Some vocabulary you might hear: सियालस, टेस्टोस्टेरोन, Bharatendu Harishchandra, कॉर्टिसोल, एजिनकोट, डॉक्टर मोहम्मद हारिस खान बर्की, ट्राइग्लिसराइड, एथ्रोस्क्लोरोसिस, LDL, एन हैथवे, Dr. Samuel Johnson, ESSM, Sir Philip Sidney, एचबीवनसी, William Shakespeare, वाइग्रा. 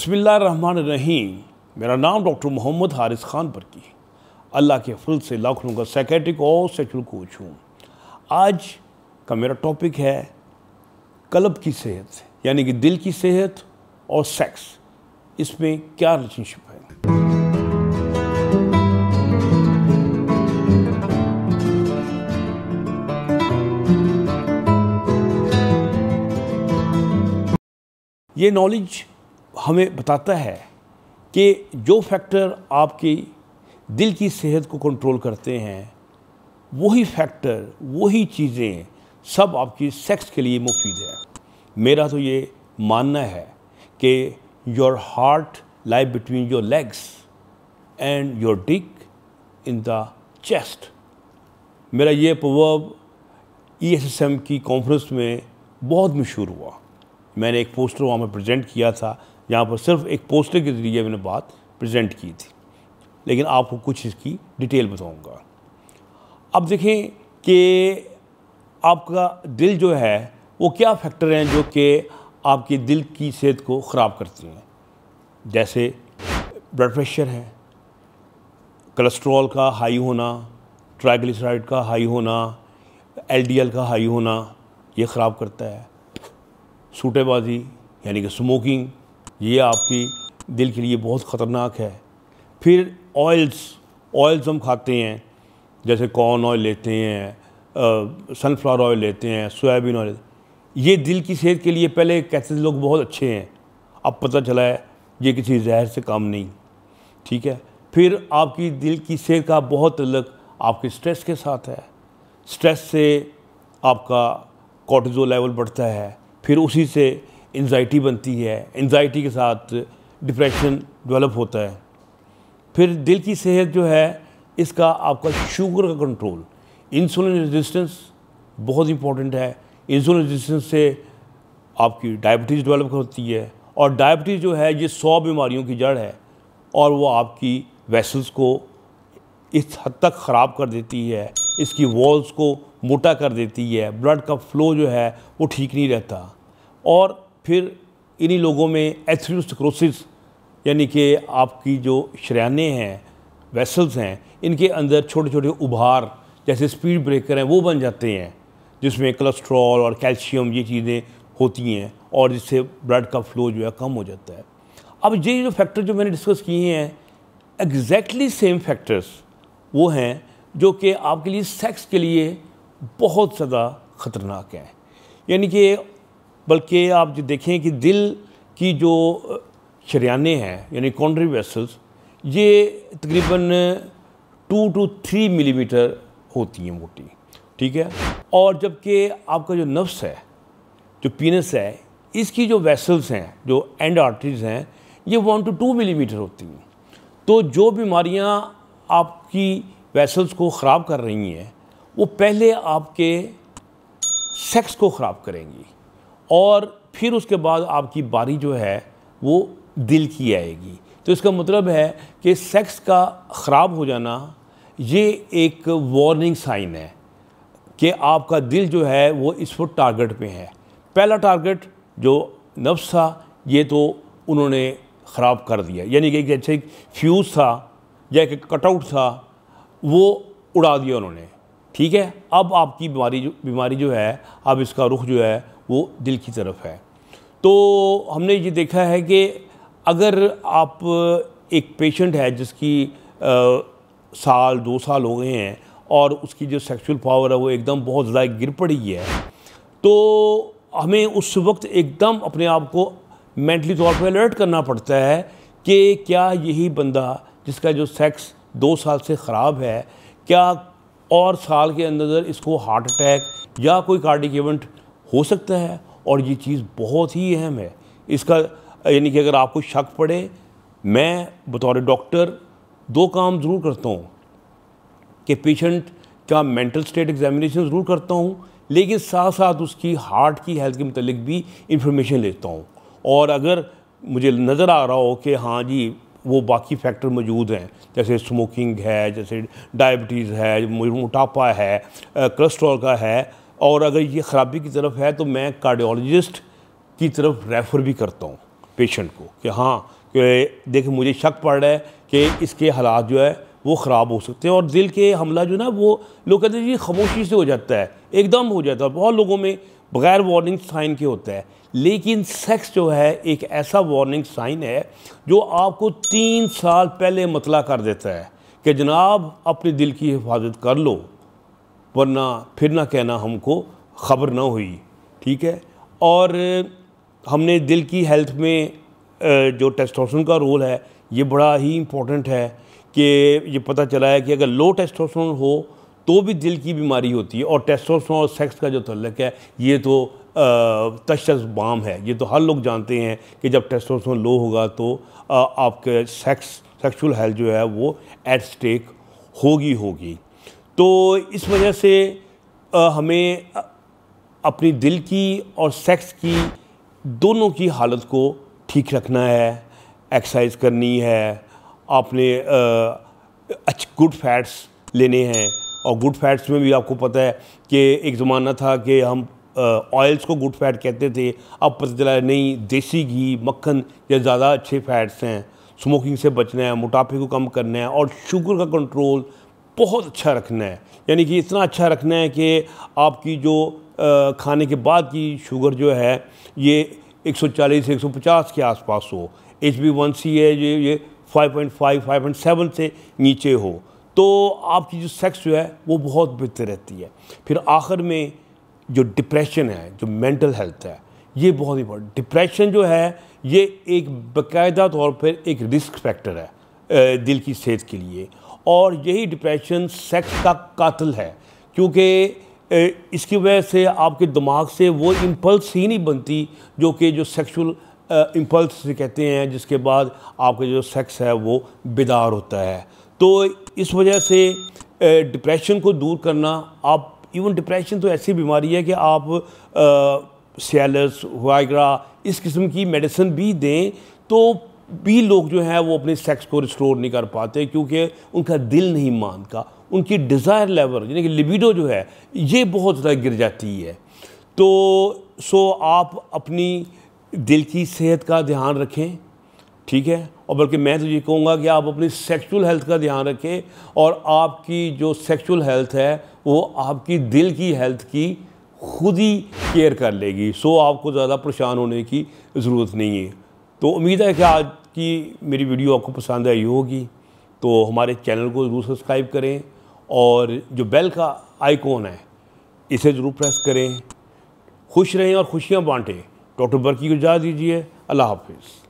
बिस्मिल्लाहिर्रहमानिर्रहीम। मेरा नाम डॉक्टर मोहम्मद हारिस खान बर्की, अल्लाह के फल से लाखों का साइकेट्रिक और सेक्सुअल कोच हूँ। आज का मेरा टॉपिक है कलब की सेहत, यानी कि दिल की सेहत और सेक्स, इसमें क्या रिलेशनशिप है। ये नॉलेज हमें बताता है कि जो फैक्टर आपकी दिल की सेहत को कंट्रोल करते हैं, वही फैक्टर, वही चीज़ें सब आपकी सेक्स के लिए मुफीद है। मेरा तो ये मानना है कि your heart lies between your legs and your dick in the chest. मेरा ये प्रवर्ब ESSM की कॉन्फ्रेंस में बहुत मशहूर हुआ। मैंने एक पोस्टर वहाँ पर प्रेजेंट किया था, यहाँ पर सिर्फ एक पोस्टर के ज़रिए मैंने बात प्रेजेंट की थी, लेकिन आपको कुछ इसकी डिटेल बताऊँगा। अब देखें कि आपका दिल जो है वो क्या फैक्टर हैं जो कि आपके दिल की सेहत को ख़राब करते हैं, जैसे ब्लड प्रेशर है, कोलेस्ट्रॉल का हाई होना, ट्राइग्लिसराइड का हाई होना, LDL का हाई होना, ये ख़राब करता है। सूटेबाजी यानी कि स्मोकिंग, ये आपकी दिल के लिए बहुत ख़तरनाक है। फिर ऑयल्स हम खाते हैं, जैसे कॉर्न ऑयल लेते हैं, सनफ्लावर ऑयल लेते हैं, सोयाबीन ऑयल, ये दिल की सेहत के लिए पहले कहते थे लोग बहुत अच्छे हैं, अब पता चला है ये किसी जहर से काम नहीं, ठीक है। फिर आपकी दिल की सेहत का बहुत तल्लुक आपके स्ट्रेस के साथ है। स्ट्रेस से आपका कॉर्टिसोल लेवल बढ़ता है, फिर उसी से एंजाइटी बनती है, एंजाइटी के साथ डिप्रेशन डेवलप होता है। फिर दिल की सेहत जो है, इसका आपका शुगर का कंट्रोल, इंसुलिन रेजिस्टेंस बहुत इंपॉर्टेंट है। इंसुलिन रेजिस्टेंस से आपकी डायबिटीज़ डेवलप होती है, और डायबिटीज़ जो है ये 100 बीमारियों की जड़ है, और वो आपकी वेसल्स को इस हद तक ख़राब कर देती है, इसकी वॉल्स को मोटा कर देती है, ब्लड का फ्लो जो है वो ठीक नहीं रहता। और फिर इन्हीं लोगों में एथ्रोस्क्लोरोसिस, यानी कि आपकी जो शरीयाने हैं, वेसल्स हैं, इनके अंदर छोटे छोटे उभार जैसे स्पीड ब्रेकर हैं वो बन जाते हैं, जिसमें कोलेस्ट्रॉल और कैल्शियम ये चीज़ें होती हैं, और जिससे ब्लड का फ्लो जो है कम हो जाता है। अब ये जो फैक्टर जो मैंने डिस्कस किए हैं, एग्जैक्टली सेम फैक्टर्स वो हैं जो कि आपके लिए सेक्स के लिए बहुत ज़्यादा ख़तरनाक हैं। यानी कि बल्कि आप जो देखें कि दिल की जो शरीयाने हैं, यानी कोरोनरी वेसल्स, ये तकरीबन 2 to 3 मिलीमीटर होती हैं मोटी, ठीक है। और जबकि आपका जो नफ्स है, जो पीनस है, इसकी जो वेसल्स हैं, जो एंड आर्टरीज हैं, ये 1 to 2 मिलीमीटर होती हैं। तो जो बीमारियां आपकी वेसल्स को ख़राब कर रही हैं, वो पहले आपके सेक्स को ख़राब करेंगी, और फिर उसके बाद आपकी बारी जो है वो दिल की आएगी। तो इसका मतलब है कि सेक्स का ख़राब हो जाना ये एक वार्निंग साइन है कि आपका दिल जो है वो इस वक्त टारगेट पे है। पहला टारगेट जो नफ्स था, ये तो उन्होंने ख़राब कर दिया, यानी कि जैसे एक फ्यूज़ था या एक कटआउट था, वो उड़ा दिया उन्होंने, ठीक है। अब आपकी बीमारी जो है, अब इसका रुख जो है वो दिल की तरफ है। तो हमने ये देखा है कि अगर आप एक पेशेंट है जिसकी 1 साल 2 साल हो गए हैं, और उसकी जो सेक्सुअल पावर है वो एकदम बहुत ज़्यादा गिर पड़ी है, तो हमें उस वक्त एकदम अपने आप को मेंटली तौर पर अलर्ट करना पड़ता है कि क्या यही बंदा जिसका जो सेक्स 2 साल से ख़राब है, क्या और साल के अंदर इसको हार्ट अटैक या कोई कार्डिक इवेंट हो सकता है। और ये चीज़ बहुत ही अहम है इसका, यानी कि अगर आपको शक पड़े, मैं बतौर डॉक्टर 2 काम ज़रूर करता हूँ कि पेशेंट का मेंटल स्टेट एग्जामिनेशन ज़रूर करता हूँ, लेकिन साथ साथ उसकी हार्ट की हेल्थ के मतलब भी इंफॉर्मेशन लेता हूँ। और अगर मुझे नज़र आ रहा हो कि हाँ जी वो बाकी फैक्टर मौजूद हैं, जैसे स्मोकिंग है, जैसे डायबिटीज़ है, मोटापा है, कोलेस्ट्रॉल का है, और अगर ये ख़राबी की तरफ है, तो मैं कार्डियोलॉजिस्ट की तरफ रेफ़र भी करता हूँ पेशेंट को कि हाँ कि देखिए मुझे शक पड़ रहा है कि इसके हालात जो है वो ख़राब हो सकते हैं। और दिल के हमला जो ना वो लोग कहते हैं जी खामोशी से हो जाता है, एकदम हो जाता है, बहुत लोगों में बग़ैर वार्निंग साइन के होता है। लेकिन सेक्स जो है एक ऐसा वार्निंग साइन है जो आपको 3 साल पहले मतला कर देता है कि जनाब अपने दिल की हिफाजत कर लो वरना फिर ना कहना हमको खबर ना हुई। ठीक है। और हमने दिल की हेल्थ में जो टेस्टोस्टेरोन का रोल है ये बड़ा ही इम्पोर्टेंट है कि ये पता चला है कि अगर लो टेस्टोस्टेरोन हो तो भी दिल की बीमारी होती है। और टेस्टोस्टेरोन और सेक्स का जो तल्लक है ये तो तशख़ीस बाम है, ये तो हर लोग जानते हैं कि जब टेस्टोस्टेरोन लो होगा तो आपके सेक्सुअल हेल्थ जो है वो एट स्टेक होगी। तो इस वजह से हमें अपनी दिल की और सेक्स की दोनों की हालत को ठीक रखना है, एक्सरसाइज करनी है, आपने अच्छे गुड फैट्स लेने हैं। और गुड फैट्स में भी आपको पता है कि एक ज़माना था कि हम ऑयल्स को गुड फैट कहते थे, अब पता चला नहीं देसी घी मक्खन या ज़्यादा अच्छे फैट्स हैं। स्मोकिंग से बचना है, मोटापे को कम करना है और शुगर का कंट्रोल बहुत अच्छा रखना है, यानी कि इतना अच्छा रखना है कि आपकी जो खाने के बाद की शुगर जो है ये 140 से 150 के आसपास हो। HbA1c है ये 5.5 5.7 से नीचे हो तो आपकी जो सेक्स जो है वो बहुत बेहतर रहती है। फिर आखिर में जो डिप्रेशन है, जो मेंटल हेल्थ है, ये बहुत इंपॉर्टेंट। डिप्रेशन जो है ये एक बाकायदा तौर पर एक रिस्क फैक्टर है दिल की सेहत के लिए और यही डिप्रेशन सेक्स का कातिल है क्योंकि इसकी वजह से आपके दिमाग से वो इम्पल्स ही नहीं बनती जो कि जो सेक्सुअल इम्पल्स से कहते हैं, जिसके बाद आपका जो सेक्स है वो बेदार होता है। तो इस वजह से डिप्रेशन को दूर करना, आप इवन डिप्रेशन तो ऐसी बीमारी है कि आप सियालस वाइग्रा इस किस्म की मेडिसिन भी दें तो भी लोग जो हैं वो अपने सेक्स को रिस्टोर नहीं कर पाते क्योंकि उनका दिल नहीं मानता, उनकी डिज़ायर लेवल यानी कि लिबिडो जो है ये बहुत ज़्यादा गिर जाती है। तो आप अपनी दिल की सेहत का ध्यान रखें, ठीक है, और बल्कि मैं तो ये कहूँगा कि आप अपनी सेक्सुअल हेल्थ का ध्यान रखें और आपकी जो सेक्सुअल हेल्थ है वो आपकी दिल की हेल्थ की खुद ही केयर कर लेगी। आपको ज़्यादा परेशान होने की ज़रूरत नहीं है। तो उम्मीद है कि आज की मेरी वीडियो आपको पसंद आई होगी। तो हमारे चैनल को ज़रूर सब्सक्राइब करें और जो बेल का आइकॉन है इसे ज़रूर प्रेस करें। खुश रहें और खुशियाँ बांटें। डॉक्टर बर्की को इजाज़त दीजिए। अल्लाह हाफिज़।